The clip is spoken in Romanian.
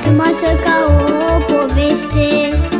Frumoasă ca o poveste.